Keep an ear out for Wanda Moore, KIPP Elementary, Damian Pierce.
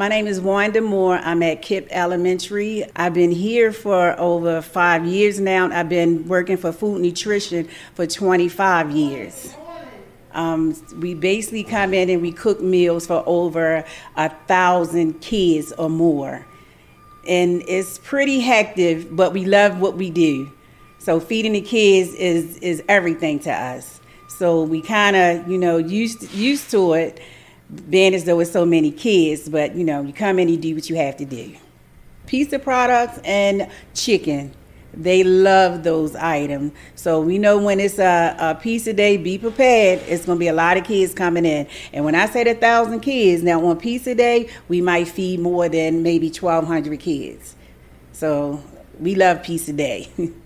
My name is Wanda Moore. I'm at KIPP Elementary. I've been here for over 5 years now. I've been working for food nutrition for 25 years. We basically come in and we cook meals for over 1,000 kids or more. And it's pretty hectic, but we love what we do. So feeding the kids is everything to us. So we kind of, used to it, being as though it's so many kids, but you come in and you do what you have to do. Pizza products and chicken, they love those items. So we know when it's a pizza day, be prepared. It's gonna be a lot of kids coming in. And when I said 1,000 kids, now on pizza day, we might feed more than maybe 1,200 kids. So we love pizza day.